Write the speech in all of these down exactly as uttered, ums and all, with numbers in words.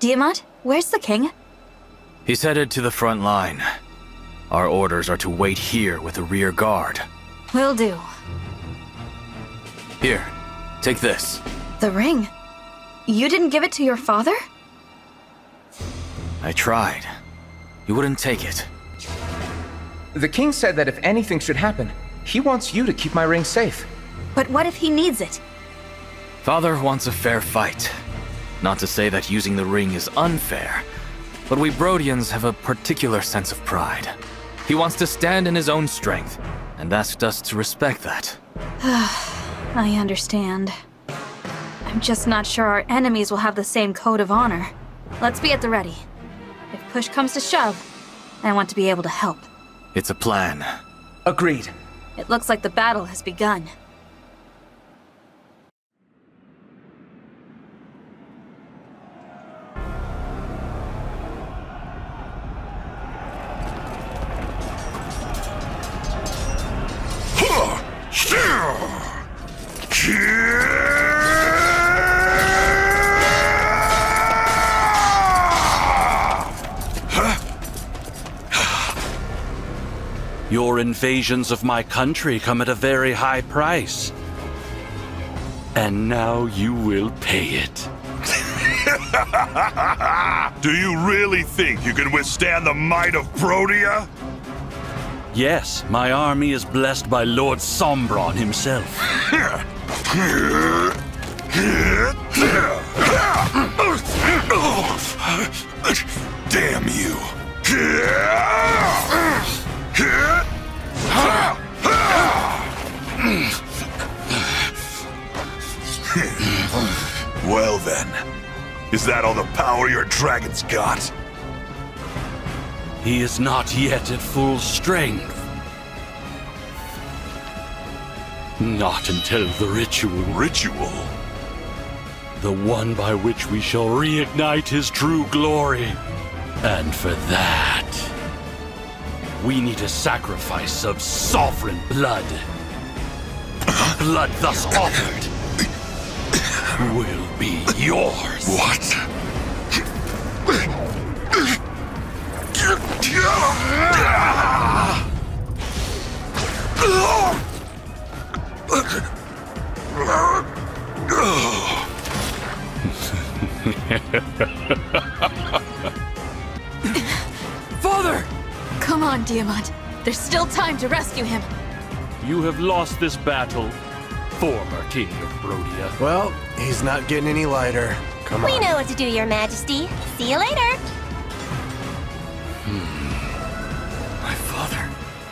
Diamant, where's the king? He's headed to the front line. Our orders are to wait here with a rear guard. Will do. Here, take this. The ring? You didn't give it to your father? I tried. You wouldn't take it. The king said that if anything should happen, he wants you to keep my ring safe. But what if he needs it? Father wants a fair fight. Not to say that using the ring is unfair, but we Brodians have a particular sense of pride. He wants to stand in his own strength, and asked us to respect that. I understand. I'm just not sure our enemies will have the same code of honor. Let's be at the ready. If push comes to shove, I want to be able to help. It's a plan. Agreed. It looks like the battle has begun. Your invasions of my country come at a very high price. And now you will pay it. Do you really think you can withstand the might of Brodia? Yes, my army is blessed by Lord Sombron himself. Damn you. Well then, is that all the power your dragon's got? He is not yet at full strength. Not until the ritual. Ritual? The one by which we shall reignite his true glory. And for that, we need a sacrifice of sovereign blood. Blood thus offered will be yours. What? Father! Come on, Diamant. There's still time to rescue him. You have lost this battle, former King of Brodia. Well, he's not getting any lighter. Come on. We know what to do, Your Majesty. See you later. My father.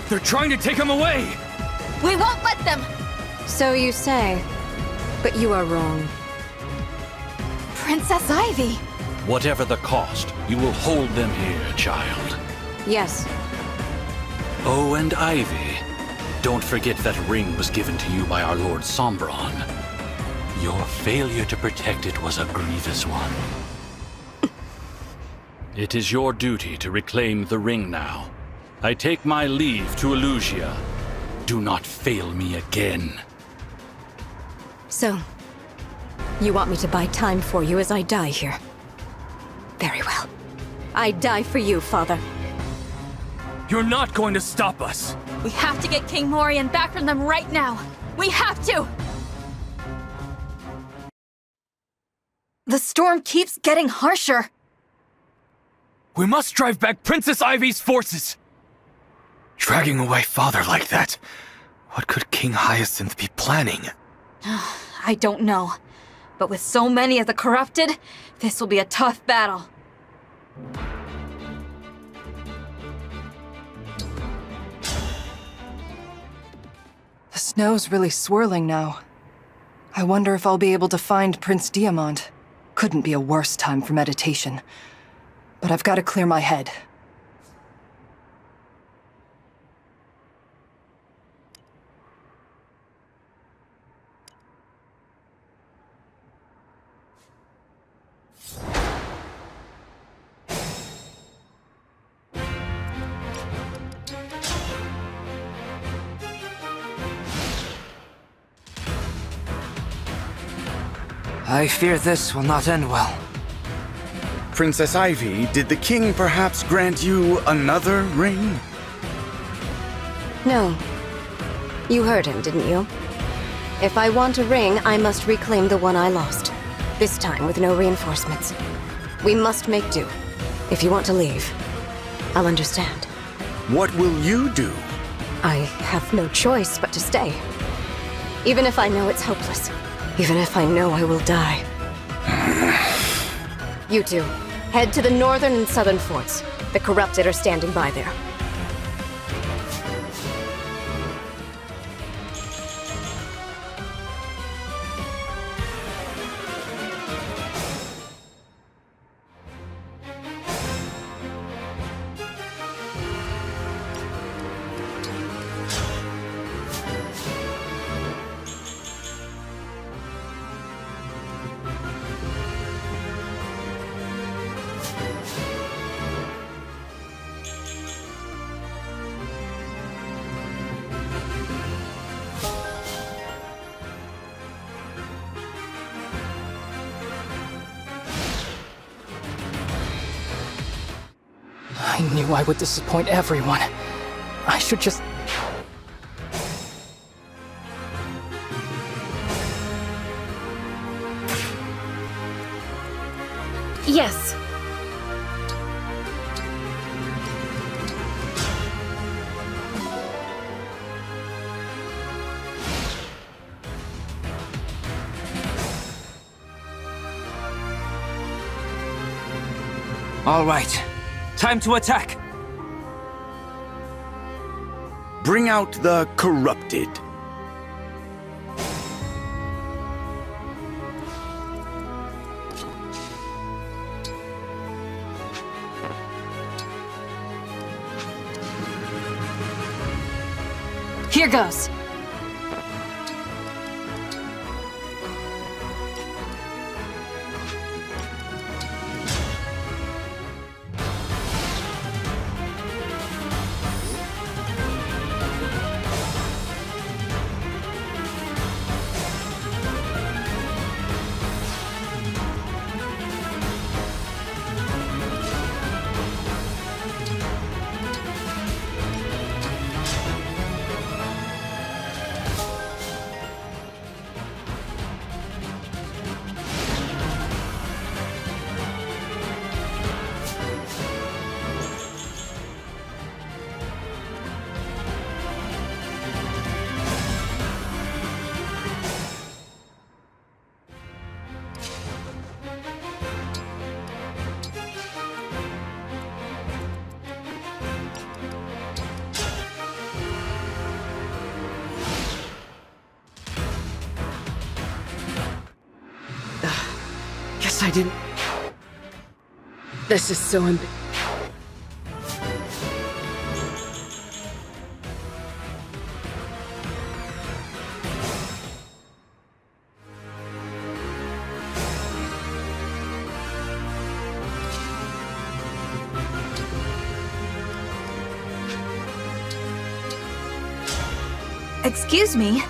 They're trying to take him away! We won't let them! So you say, but you are wrong. Princess Ivy! Whatever the cost, you will hold them here, child. Yes. Oh, and Ivy, don't forget that ring was given to you by our Lord Sombron. Your failure to protect it was a grievous one. It is your duty to reclaim the ring now. I take my leave to Elusia. Do not fail me again. So, you want me to buy time for you as I die here? Very well. I die for you, Father. You're not going to stop us! We have to get King Morion back from them right now! We have to! The storm keeps getting harsher! We must drive back Princess Ivy's forces! Dragging away father like that, what could King Hyacinth be planning? I don't know, but with so many of the corrupted, this will be a tough battle. The snow's really swirling now. I wonder if I'll be able to find Prince Diamant. Couldn't be a worse time for meditation. But I've got to clear my head. I fear this will not end well. Princess Ivy, did the king perhaps grant you another ring? No. You heard him, didn't you? If I want a ring, I must reclaim the one I lost. This time with no reinforcements. We must make do. If you want to leave, I'll understand. What will you do? I have no choice but to stay. Even if I know it's hopeless. Even if I know I will die. You two, head to the northern and southern forts. The corrupted are standing by there. I would disappoint everyone. I should just... Yes. All right. Time to attack. Bring out the corrupted. Here goes. I didn't... This is so unbe- Excuse me,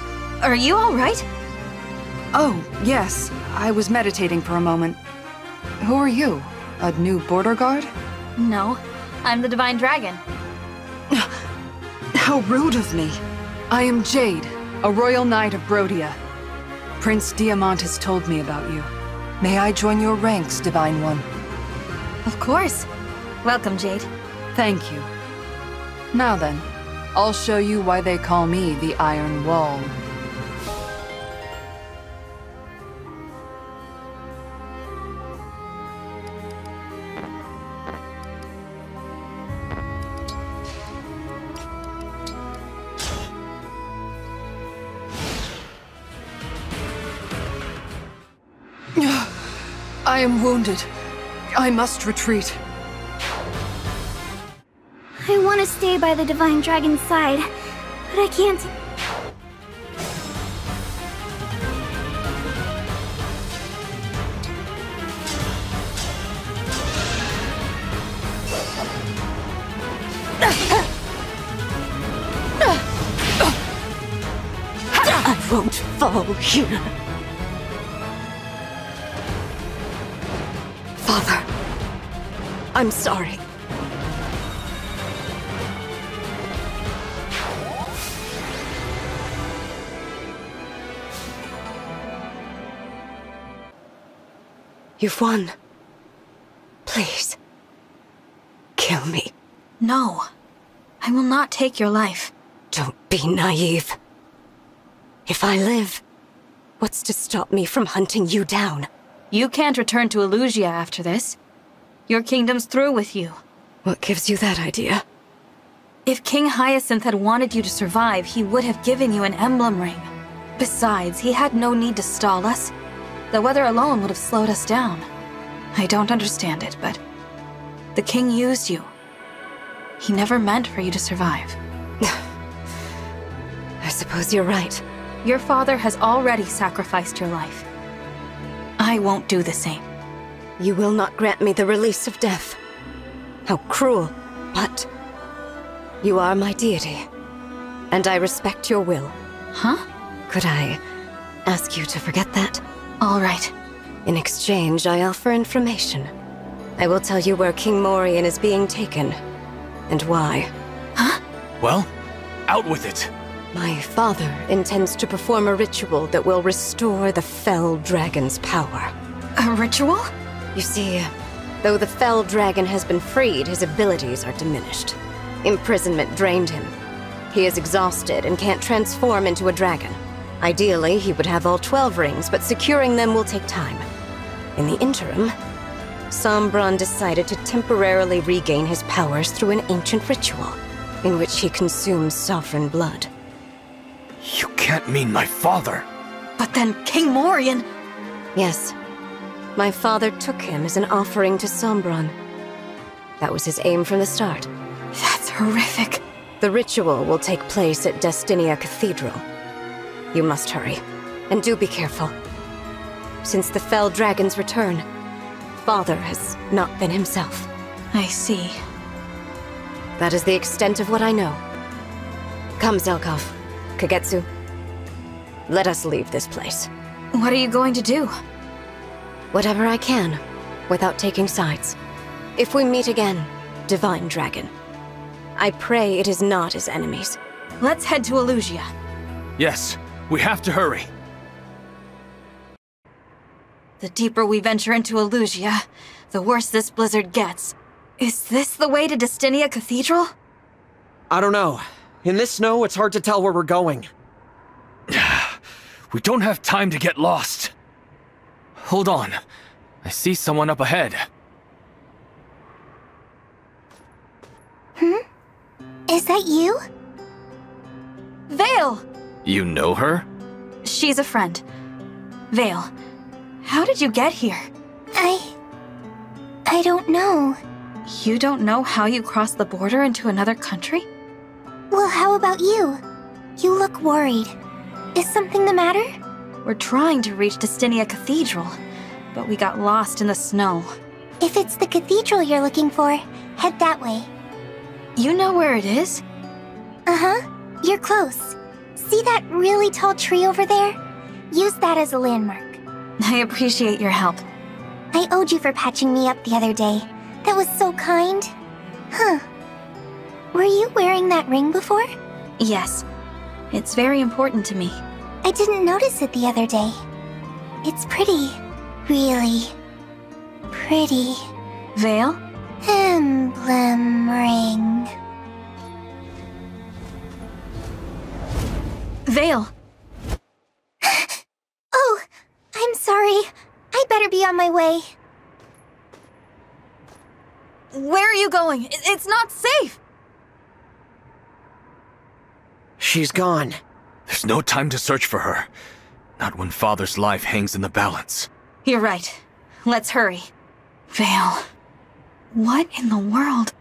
are you all right? Oh, yes. I was meditating for a moment. Who are you? A new border guard? No, I'm the Divine Dragon. How rude of me. I am Jade, a royal knight of Brodia. Prince Diamant has told me about you. May I join your ranks, Divine One? Of course. Welcome, Jade. Thank you. Now then, I'll show you why they call me the Iron Wall. I am wounded. I must retreat. I want to stay by the Divine Dragon's side, but I can't. I won't fall here. Father, I'm sorry. You've won. Please. Kill me. No. I will not take your life. Don't be naive. If I live, what's to stop me from hunting you down? You can't return to Elusia after this. Your kingdom's through with you. What gives you that idea? If King Hyacinth had wanted you to survive, he would have given you an emblem ring. Besides, he had no need to stall us. The weather alone would have slowed us down. I don't understand it, but the king used you. He never meant for you to survive. I suppose you're right. Your father has already sacrificed your life. I won't do the same. You will not grant me the release of death. How cruel, but you are my deity, and I respect your will. Huh? Could I ask you to forget that? All right. In exchange, I offer information. I will tell you where King Morion is being taken, and why. Huh? Well, out with it. My father intends to perform a ritual that will restore the Fell Dragon's power. A ritual? You see, though the Fell Dragon has been freed, his abilities are diminished. Imprisonment drained him. He is exhausted and can't transform into a dragon. Ideally, he would have all twelve rings, but securing them will take time. In the interim, Sombron decided to temporarily regain his powers through an ancient ritual, in which he consumes sovereign blood. You can't mean my father! But then King Morion! Yes. My father took him as an offering to Sombron. That was his aim from the start. That's horrific. The ritual will take place at Destinia Cathedral. You must hurry, and do be careful. Since the Fell Dragon's return, Father has not been himself. I see. That is the extent of what I know. Come, Zelkov, Kagetsu. Let us leave this place. What are you going to do? Whatever I can, without taking sides. If we meet again, Divine Dragon, I pray it is not as enemies. Let's head to Elusia. Yes. We have to hurry. The deeper we venture into Elusia, the worse this blizzard gets. Is this the way to Destinia Cathedral? I don't know. In this snow, it's hard to tell where we're going. We don't have time to get lost. Hold on. I see someone up ahead. Hmm? Is that you? Veyle! You know her? She's a friend. Veyle, how did you get here? I... I don't know. You don't know how you crossed the border into another country? Well, how about you? You look worried. Is something the matter? We're trying to reach Destinia Cathedral, but we got lost in the snow. If it's the cathedral you're looking for, head that way. You know where it is? Uh-huh. You're close. See that really tall tree over there? Use that as a landmark. I appreciate your help. I owed you for patching me up the other day. That was so kind. Huh. Were you wearing that ring before? Yes. It's very important to me. I didn't notice it the other day. It's pretty. Really. Pretty. Veyle? Emblem ring. Veyle! Oh, I'm sorry. I better be on my way. Where are you going? It's not safe! She's gone. There's no time to search for her. Not when Father's life hangs in the balance. You're right. Let's hurry. Veyle, what in the world?